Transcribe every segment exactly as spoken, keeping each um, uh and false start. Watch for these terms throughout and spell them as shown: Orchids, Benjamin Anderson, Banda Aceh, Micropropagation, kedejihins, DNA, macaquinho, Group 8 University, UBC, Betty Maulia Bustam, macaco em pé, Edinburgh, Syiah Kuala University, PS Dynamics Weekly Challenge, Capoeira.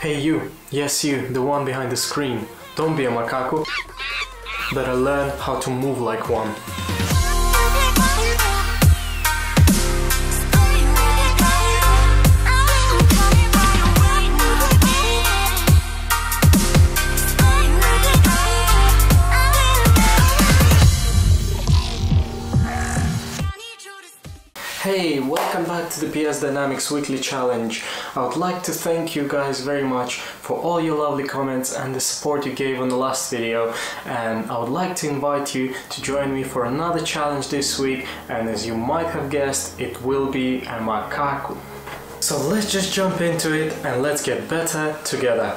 Hey you, yes you, the one behind the screen. Don't be a macaco. Better learn how to move like one. Hey, welcome back to the P S Dynamics Weekly Challenge. I would like to thank you guys very much for all your lovely comments and the support you gave on the last video, and I would like to invite you to join me for another challenge this week, and as you might have guessed, it will be a macaco. So let's just jump into it and let's get better together.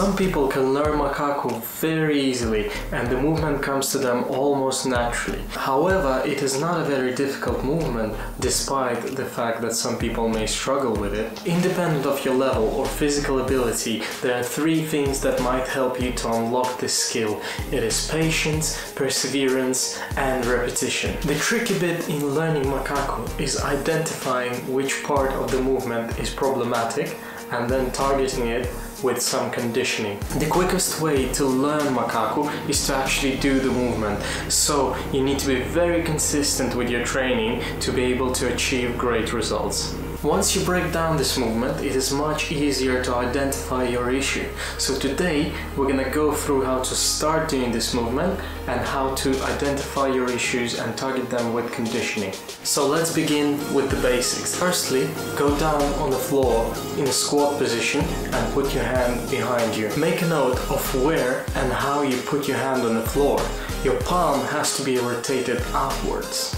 Some people can learn macaco very easily and the movement comes to them almost naturally. However, it is not a very difficult movement, despite the fact that some people may struggle with it. Independent of your level or physical ability, there are three things that might help you to unlock this skill. It is patience, perseverance and repetition. The tricky bit in learning macaco is identifying which part of the movement is problematic and then targeting it with some conditioning. The quickest way to learn macaco is to actually do the movement, so you need to be very consistent with your training to be able to achieve great results. Once you break down this movement, it is much easier to identify your issue. So today we're gonna go through how to start doing this movement and how to identify your issues and target them with conditioning. So let's begin with the basics. Firstly, go down on the floor in a squat position and put your hand behind you. Make a note of where and how you put your hand on the floor. Your palm has to be rotated outwards.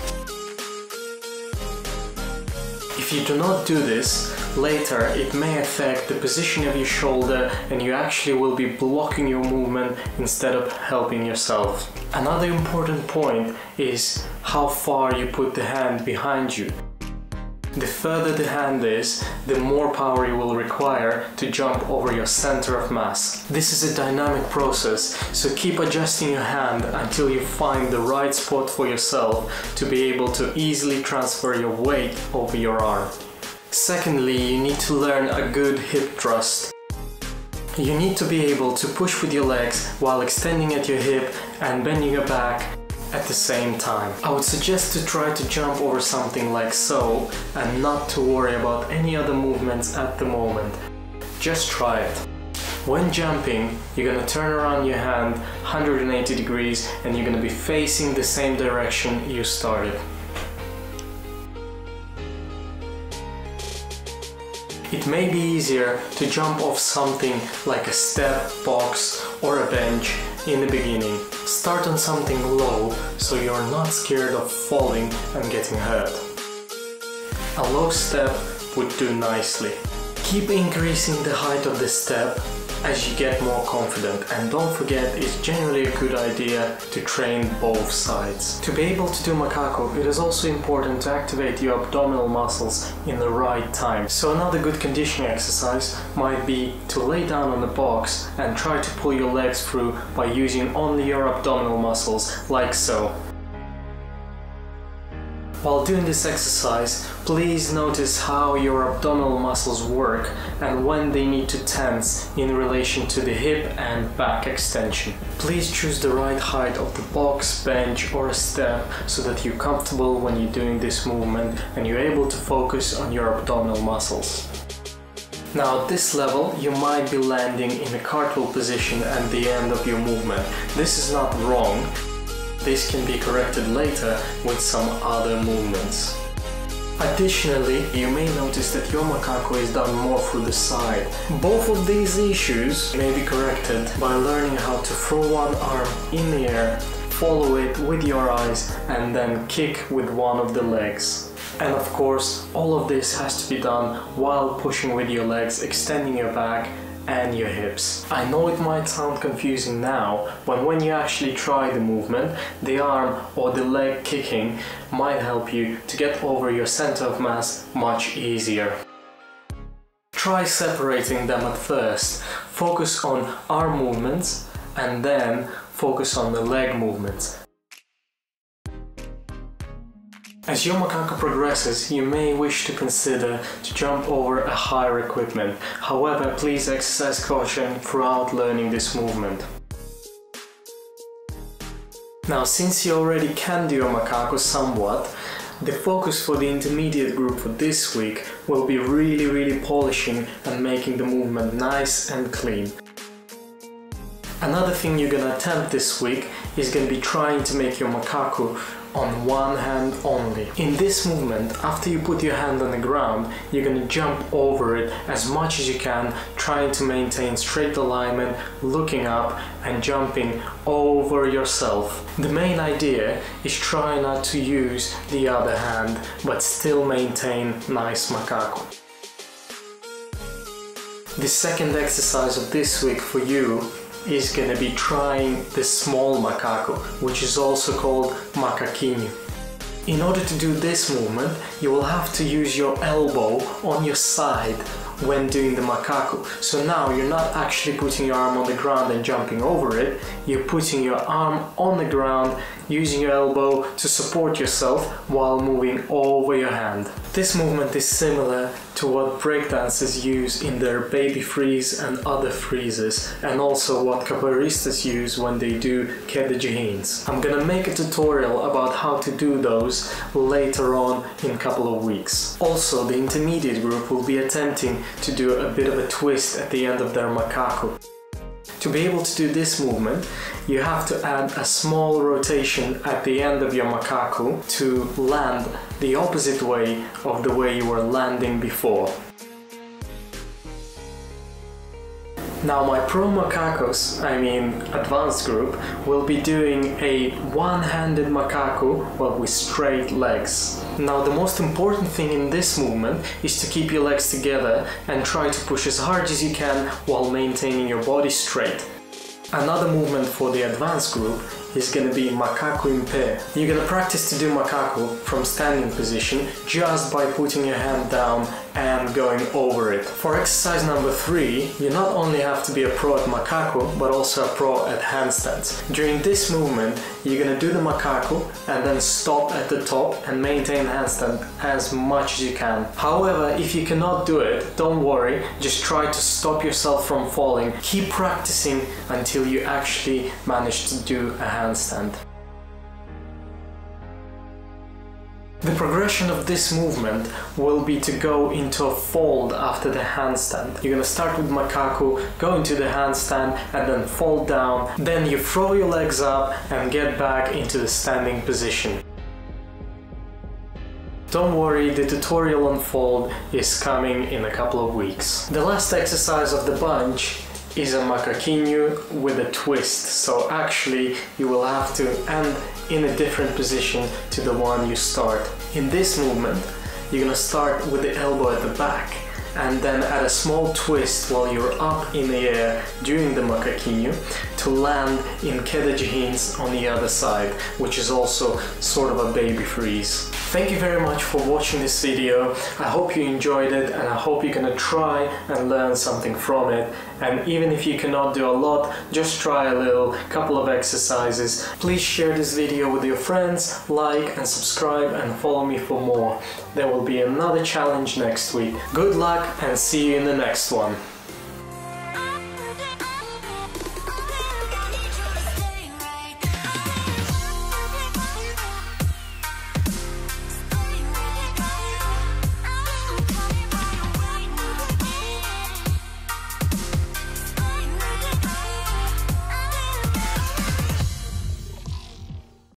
If you do not do this, later it may affect the position of your shoulder and you actually will be blocking your movement instead of helping yourself. Another important point is how far you put the hand behind you. The further the hand is, the more power you will require to jump over your center of mass. This is a dynamic process, so keep adjusting your hand until you find the right spot for yourself to be able to easily transfer your weight over your arm. Secondly, you need to learn a good hip thrust. You need to be able to push with your legs while extending at your hip and bending your back at the same time. I would suggest to try to jump over something like so and not to worry about any other movements at the moment. Just try it. When jumping, you're gonna turn around your hand one hundred eighty degrees and you're gonna be facing the same direction you started. It may be easier to jump off something like a step, box or a bench in the beginning. Start on something low so you're not scared of falling and getting hurt. A low step would do nicely. Keep increasing the height of the step as you get more confident, and don't forget it's generally a good idea to train both sides. To be able to do macaco, it is also important to activate your abdominal muscles in the right time. So another good conditioning exercise might be to lay down on the box and try to pull your legs through by using only your abdominal muscles, like so. While doing this exercise, please notice how your abdominal muscles work and when they need to tense in relation to the hip and back extension. Please choose the right height of the box, bench or a step so that you're comfortable when you're doing this movement and you're able to focus on your abdominal muscles. Now at this level, you might be landing in a cartwheel position at the end of your movement. This is not wrong. This can be corrected later with some other movements. Additionally, you may notice that your macaco is done more through the side. Both of these issues may be corrected by learning how to throw one arm in the air, follow it with your eyes, and then kick with one of the legs. And of course, all of this has to be done while pushing with your legs, extending your back and your hips. I know it might sound confusing now, but when you actually try the movement, the arm or the leg kicking might help you to get over your center of mass much easier. Try separating them at first. Focus on arm movements and then focus on the leg movements. As your macaco progresses, you may wish to consider to jump over a higher equipment. However, please exercise caution throughout learning this movement. Now, since you already can do your macaco somewhat, the focus for the intermediate group for this week will be really really polishing and making the movement nice and clean. Another thing you're gonna attempt this week is gonna be trying to make your macaco on one hand only. In this movement, after you put your hand on the ground, you're gonna jump over it as much as you can, trying to maintain straight alignment, looking up and jumping over yourself. The main idea is try not to use the other hand, but still maintain nice macaco. The second exercise of this week for you is going to be trying the small macaco, which is also called macaquinho. In order to do this movement, you will have to use your elbow on your side when doing the macaco. So now you're not actually putting your arm on the ground and jumping over it, you're putting your arm on the ground, using your elbow to support yourself while moving over your hand. This movement is similar to what breakdancers use in their baby freeze and other freezes, and also what capoeiristas use when they do kedejihins. I'm gonna make a tutorial about how to do those later on in a couple of weeks. Also, the intermediate group will be attempting to do a bit of a twist at the end of their macaco. To be able to do this movement, you have to add a small rotation at the end of your macaco to land the opposite way of the way you were landing before. Now, my pro macacos, I mean advanced group, will be doing a one-handed macaco but with straight legs. Now, the most important thing in this movement is to keep your legs together and try to push as hard as you can while maintaining your body straight. Another movement for the advanced group is going to be macaco em pé. You're going to practice to do macaco from standing position just by putting your hand down and going over it. For exercise number three, you not only have to be a pro at macaco, but also a pro at handstands. During this movement, you're going to do the macaco and then stop at the top and maintain handstand as much as you can. However, if you cannot do it, don't worry, just try to stop yourself from falling. Keep practicing until you actually manage to do a handstand. Handstand. The progression of this movement will be to go into a fold after the handstand. You're gonna start with macaco, go into the handstand and then fold down, then you throw your legs up and get back into the standing position. Don't worry, the tutorial on fold is coming in a couple of weeks. The last exercise of the bunch is a macaquinho with a twist, so actually you will have to end in a different position to the one you start. In this movement, you're gonna start with the elbow at the back and then add a small twist while you're up in the air during the macaquinho to land in kedejihins on the other side, which is also sort of a baby freeze. Thank you very much for watching this video. I hope you enjoyed it and I hope you're gonna try and learn something from it. And even if you cannot do a lot, just try a little couple of exercises. Please share this video with your friends, like and subscribe and follow me for more. There will be another challenge next week. Good luck and see you in the next one.